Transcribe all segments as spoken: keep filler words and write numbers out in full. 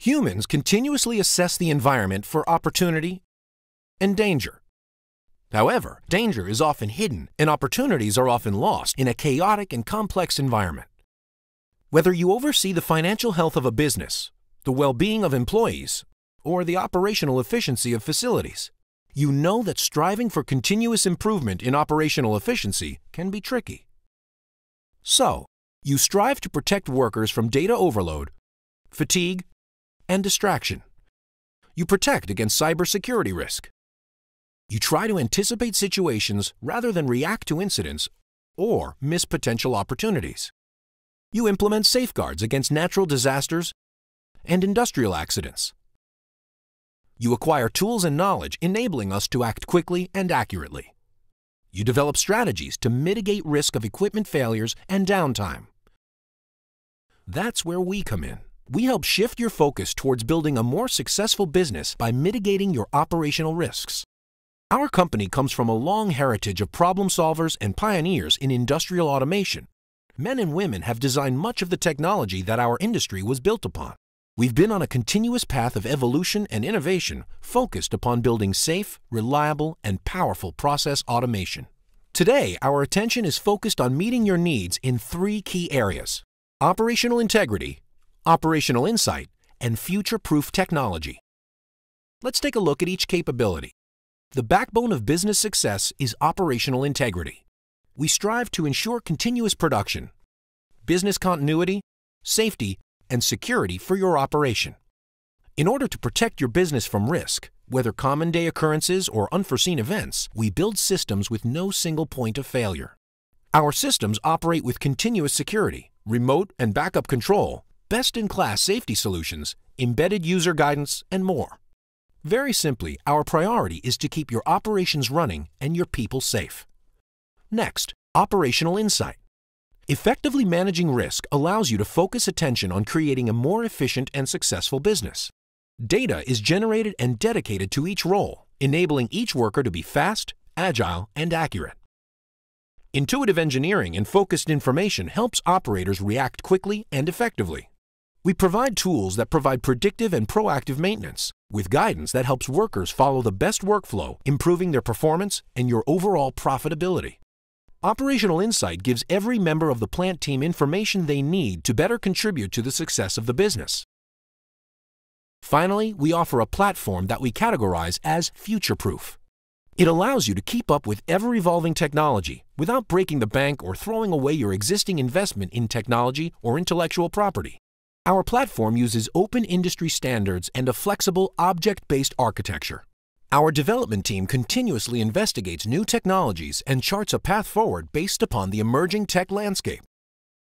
Humans continuously assess the environment for opportunity and danger. However, danger is often hidden and opportunities are often lost in a chaotic and complex environment. Whether you oversee the financial health of a business, the well-being of employees, or the operational efficiency of facilities, you know that striving for continuous improvement in operational efficiency can be tricky. So, you strive to protect workers from data overload, fatigue, and distraction. You protect against cybersecurity risk. You try to anticipate situations rather than react to incidents or miss potential opportunities. You implement safeguards against natural disasters and industrial accidents. You acquire tools and knowledge enabling us to act quickly and accurately. You develop strategies to mitigate risk of equipment failures and downtime. That's where we come in. We help shift your focus towards building a more successful business by mitigating your operational risks. Our company comes from a long heritage of problem solvers and pioneers in industrial automation. Men and women have designed much of the technology that our industry was built upon. We've been on a continuous path of evolution and innovation focused upon building safe, reliable, and powerful process automation. Today, our attention is focused on meeting your needs in three key areas: operational integrity, operational insight, and future-proof technology. Let's take a look at each capability. The backbone of business success is operational integrity. We strive to ensure continuous production, business continuity, safety, and security for your operation. In order to protect your business from risk, whether common day occurrences or unforeseen events, we build systems with no single point of failure. Our systems operate with continuous security, remote and backup control, best-in-class safety solutions, embedded user guidance, and more. Very simply, our priority is to keep your operations running and your people safe. Next, operational insight. Effectively managing risk allows you to focus attention on creating a more efficient and successful business. Data is generated and dedicated to each role, enabling each worker to be fast, agile, and accurate. Intuitive engineering and focused information helps operators react quickly and effectively. We provide tools that provide predictive and proactive maintenance, with guidance that helps workers follow the best workflow, improving their performance and your overall profitability. Operational insight gives every member of the plant team information they need to better contribute to the success of the business. Finally, we offer a platform that we categorize as future-proof. It allows you to keep up with ever-evolving technology without breaking the bank or throwing away your existing investment in technology or intellectual property. Our platform uses open industry standards and a flexible, object-based architecture. Our development team continuously investigates new technologies and charts a path forward based upon the emerging tech landscape.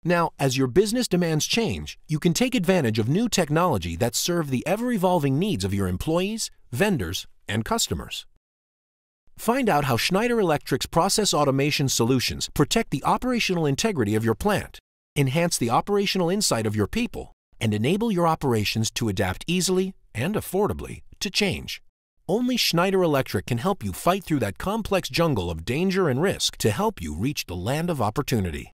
Now, as your business demands change, you can take advantage of new technology that serve the ever-evolving needs of your employees, vendors, and customers. Find out how Schneider Electric's process automation solutions protect the operational integrity of your plant, enhance the operational insight of your people, and enable your operations to adapt easily and affordably to change. Only Schneider Electric can help you fight through that complex jungle of danger and risk to help you reach the land of opportunity.